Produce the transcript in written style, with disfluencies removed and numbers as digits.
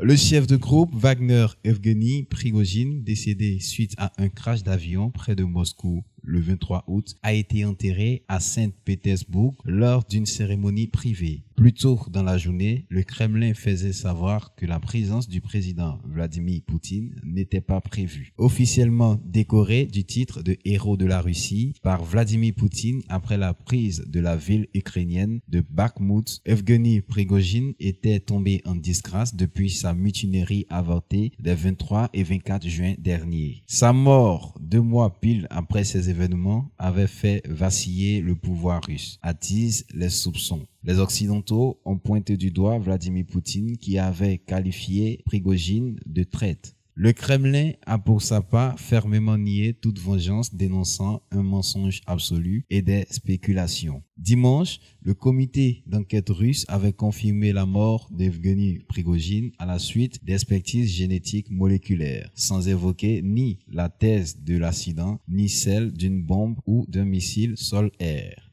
Le chef de groupe Wagner Evgeny Prigozhin, décédé suite à un crash d'avion près de Moscou le 23 août, a été enterré à Saint-Pétersbourg lors d'une cérémonie privée. Plus tôt dans la journée, le Kremlin faisait savoir que la présence du président Vladimir Poutine n'était pas prévue. Officiellement décoré du titre de héros de la Russie par Vladimir Poutine après la prise de la ville ukrainienne de Bakhmut, Evgeny Prigozhin était tombé en disgrâce depuis sa mutinerie avortée des 23 et 24 juin derniers. Sa mort, 2 mois pile après ses événements, avaient fait vaciller le pouvoir russe, attisent les soupçons. Les Occidentaux ont pointé du doigt Vladimir Poutine qui avait qualifié Prigozhin de traître. Le Kremlin a pour sa part fermement nié toute vengeance, dénonçant un mensonge absolu et des spéculations. Dimanche, le comité d'enquête russe avait confirmé la mort d'Evgeny Prigozhin à la suite d'expertises génétiques moléculaires, sans évoquer ni la thèse de l'accident, ni celle d'une bombe ou d'un missile sol-air.